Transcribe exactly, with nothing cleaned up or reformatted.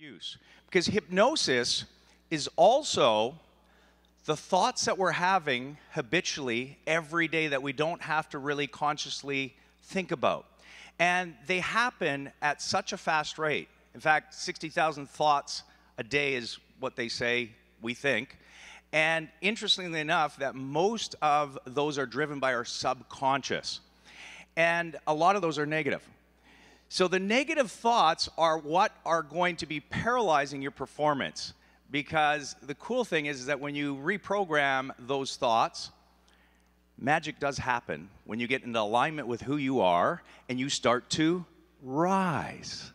use. Because hypnosis is also the thoughts that we're having habitually every day that we don't have to really consciously think about. And they happen at such a fast rate. In fact, sixty thousand thoughts a day is what they say we think. And interestingly enough, that most of those are driven by our subconscious. And a lot of those are negative. So the negative thoughts are what are going to be paralyzing your performance. Because the cool thing is, is that when you reprogram those thoughts, magic does happen when you get into alignment with who you are and you start to rise.